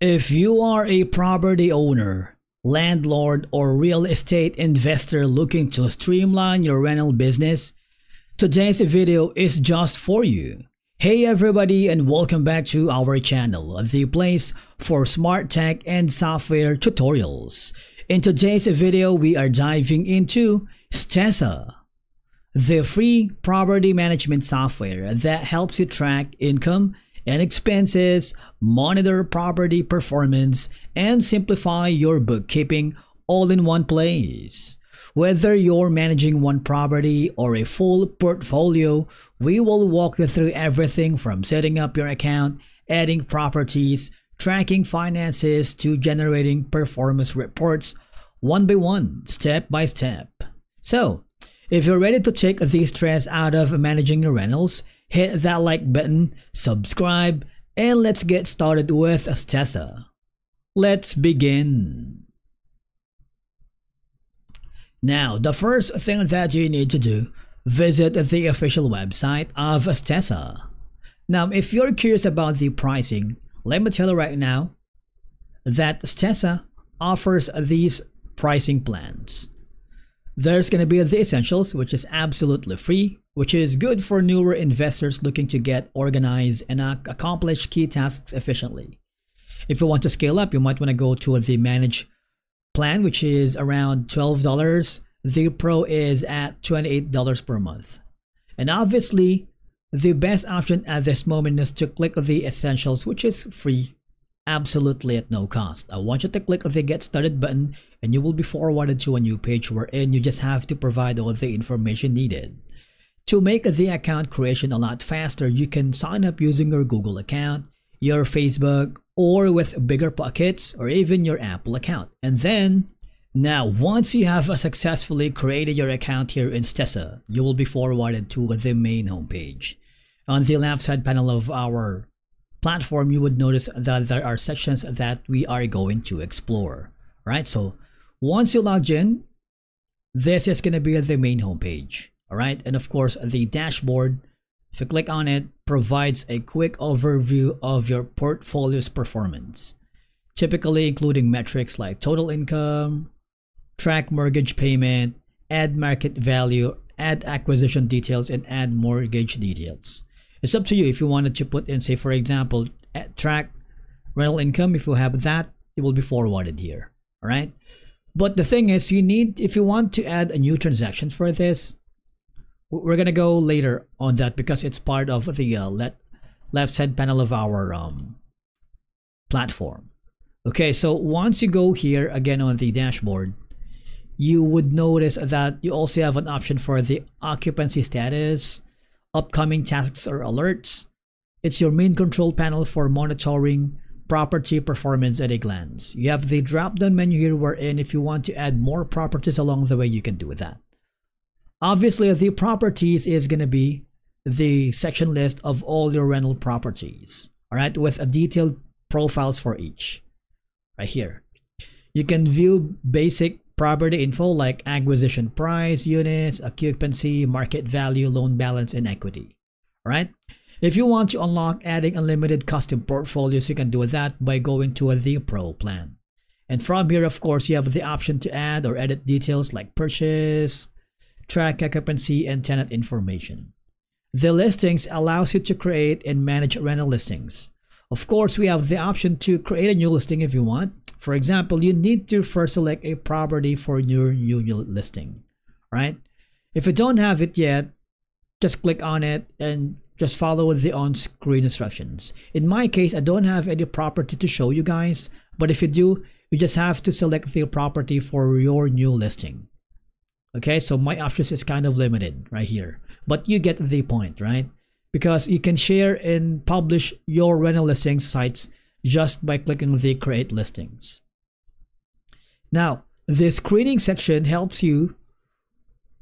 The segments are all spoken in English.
If you are a property owner, landlord, or real estate investor looking to streamline your rental business, today's video is just for you. Hey everybody, and welcome back to our channel, the place for smart tech and software tutorials. In today's video, we are diving into Stessa, the free property management software that helps you track income and expenses, monitor property performance, and simplify your bookkeeping all in one place. Whether you're managing one property or a full portfolio, we will walk you through everything from setting up your account, adding properties, tracking finances, to generating performance reports one by one, step by step. So, if you're ready to take the stress out of managing your rentals, hit that like button, subscribe, and let's get started with Stessa. Let's begin. Now, the first thing that you need to do, visit the official website of Stessa. Now, if you're curious about the pricing, let me tell you right now that Stessa offers these pricing plans. There's going to be the Essentials, which is absolutely free, which is good for newer investors looking to get organized and accomplish key tasks efficiently. If you want to scale up, you might want to go to the Manage plan, which is around $12. The Pro is at $28 per month. And obviously, the best option at this moment is to click the Essentials, which is free, absolutely at no cost. I want you to click the Get Started button, and you will be forwarded to a new page wherein you just have to provide all the information needed. To make the account creation a lot faster, you can sign up using your Google account, your Facebook, or with BiggerPockets, or even your Apple account. And then, now once you have successfully created your account here in Stessa, you will be forwarded to the main homepage. On the left side panel of our platform, you would notice that there are sections that we are going to explore, right? So once you log in, this is going to be the main homepage, all right? And of course, the dashboard, if you click on it, provides a quick overview of your portfolio's performance, typically including metrics like total income, track mortgage payment, add market value, add acquisition details, and add mortgage details. It's up to you if you wanted to put in, say, for example, track rental income. If you have that, it will be forwarded here. All right. But the thing is, you need, if you want to add a new transaction for this, we're going to go later on that because it's part of the left side panel of our platform. Okay. So once you go here again on the dashboard, you would notice that you also have an option for the occupancy status, upcoming tasks or alerts. It's your main control panel for monitoring property performance at a glance. You have the drop-down menu here wherein if you want to add more properties along the way, you can do that. Obviously, the properties is going to be the section list of all your rental properties, all right, with a detailed profiles for each. Right here, you can view basic property info like acquisition price, units, occupancy, market value, loan balance, and equity. All right. If you want to unlock adding unlimited custom portfolios, you can do that by going to the Pro plan. And from here, of course, you have the option to add or edit details like purchase, track occupancy, and tenant information. The listings allows you to create and manage rental listings. Of course, we have the option to create a new listing if you want. For example, you need to first select a property for your new listing, right? If you don't have it yet, just click on it and just follow the on-screen instructions. In my case, I don't have any property to show you guys, but if you do, you just have to select the property for your new listing. Okay, so my options is kind of limited right here, but you get the point, right? Because you can share and publish your rental listing sites just by clicking the Create Listings. Now, the screening section helps you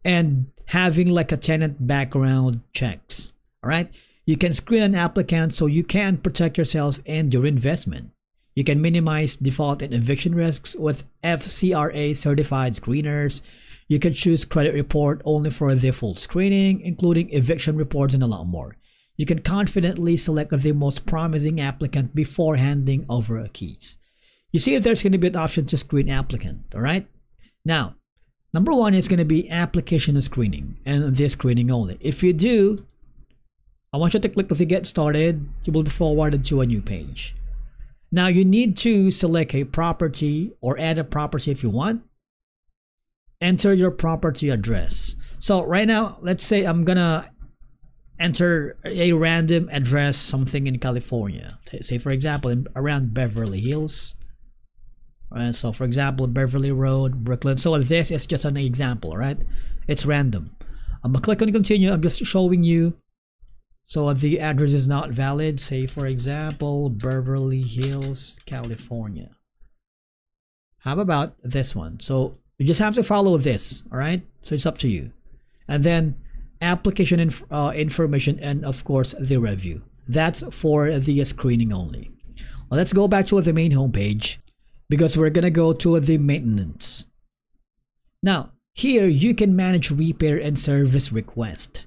and having like a tenant background checks. All right, you can screen an applicant so you can protect yourself and your investment. You can minimize default and eviction risks with FCRA certified screeners. You can choose credit report only for the full screening, including eviction reports and a lot more. you can confidently select the most promising applicant before handing over keys. You see if there's going to be an option to screen applicant, all right? Now, number one is going to be application screening, and this screening only. If you do, I want you to click the Get Started. You will be forwarded to a new page. Now you need to select a property or add a property if you want. Enter your property address. So right now, let's say I'm going to enter a random address, something in California. Say for example, around Beverly Hills. Right, so for example, Beverly Road, Brooklyn. So this is just an example, right? It's random. I'm going to click on continue. I'm just showing you. So the address is not valid. Say for example, Beverly Hills, California. How about this one? So you just have to follow this, all right? So it's up to you. And then application information, and of course the review. That's for the screening only. Well, let's go back to the main homepage, because we're gonna go to the maintenance. Now here you can manage repair and service request.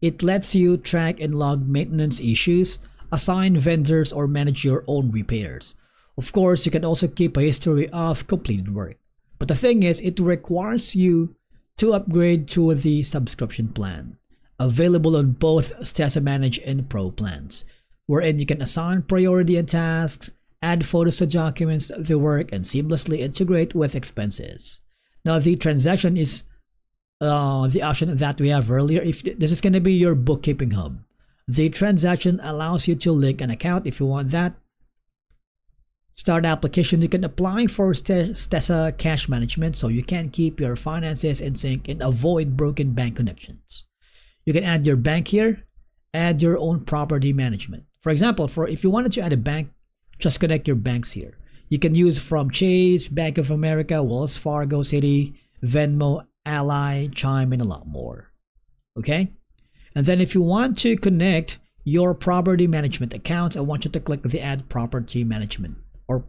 It lets you track and log maintenance issues, assign vendors, or manage your own repairs. Of course, you can also keep a history of completed work. But the thing is, it requires you to upgrade to the subscription plan, available on both Stessa Manage and Pro plans, wherein you can assign priority and tasks, add photos to documents, the work, and seamlessly integrate with expenses. Now the transaction is the option that we have earlier. If this is going to be your bookkeeping hub, the transaction allows you to link an account if you want that. Start application, you can apply for Stessa cash management so you can keep your finances in sync and avoid broken bank connections. You can add your bank here, add your own property management. For example, if you wanted to add a bank, just connect your banks here. You can use from Chase, Bank of America, Wells Fargo, Citi, Venmo, Ally, Chime, and a lot more. Okay? And then if you want to connect your property management accounts, I want you to click the Add Property Management or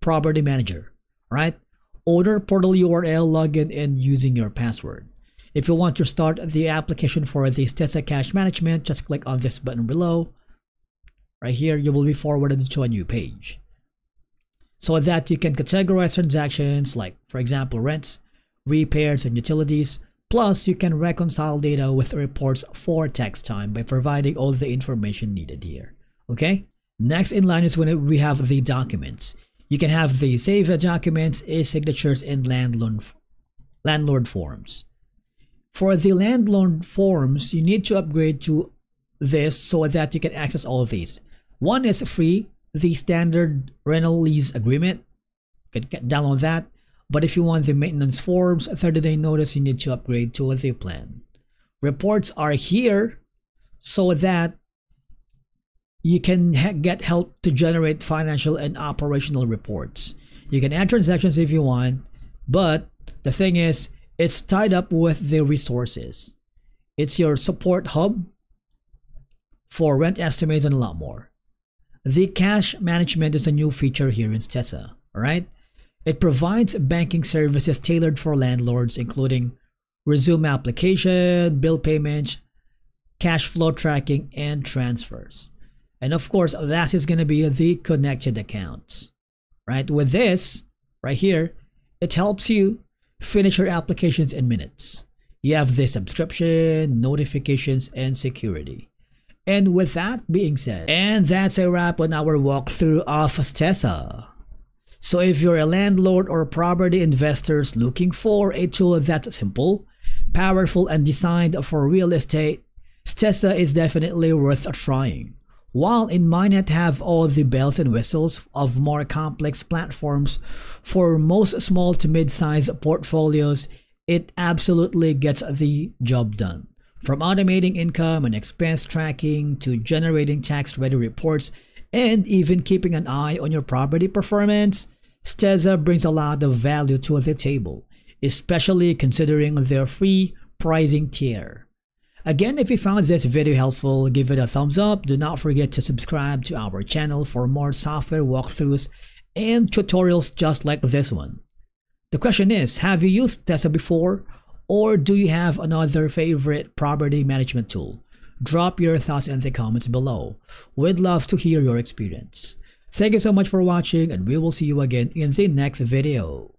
Property Manager, right? Order portal URL, login, and using your password. If you want to start the application for the Stessa Cash Management, just click on this button below. Right here, you will be forwarded to a new page. So that you can categorize transactions like, for example, rents, repairs, and utilities. Plus, you can reconcile data with reports for tax time by providing all the information needed here. Okay? Next in line is when we have the documents. You can have the save documents, e-signatures, and landlord forms. For the landlord forms, you need to upgrade to this so that you can access all of these. One is free, the standard rental lease agreement. You can download that. But if you want the maintenance forms, 30-day notice, you need to upgrade to the plan. Reports are here so that you can get help to generate financial and operational reports. You can add transactions if you want, but the thing is, it's tied up with the resources. It's your support hub for rent estimates and a lot more. The cash management is a new feature here in Stessa, all right? It provides banking services tailored for landlords, including resume application, bill payments, cash flow tracking, and transfers. And of course, last is going to be the connected accounts, right? With this right here, it helps you finish your applications in minutes. You have the subscription, notifications, and security. And with that being said, and that's a wrap on our walkthrough of Stessa. So if you're a landlord or property investors looking for a tool that's simple, powerful, and designed for real estate, Stessa is definitely worth trying. While it might not have all the bells and whistles of more complex platforms, for most small to mid-sized portfolios, it absolutely gets the job done. From automating income and expense tracking to generating tax-ready reports, and even keeping an eye on your property performance, Stessa brings a lot of value to the table, especially considering their free pricing tier. Again, if you found this video helpful, give it a thumbs up. Do not forget to subscribe to our channel for more software walkthroughs and tutorials just like this one. The question is, have you used Stessa before, or do you have another favorite property management tool? Drop your thoughts in the comments below. We'd love to hear your experience. Thank you so much for watching, and we will see you again in the next video.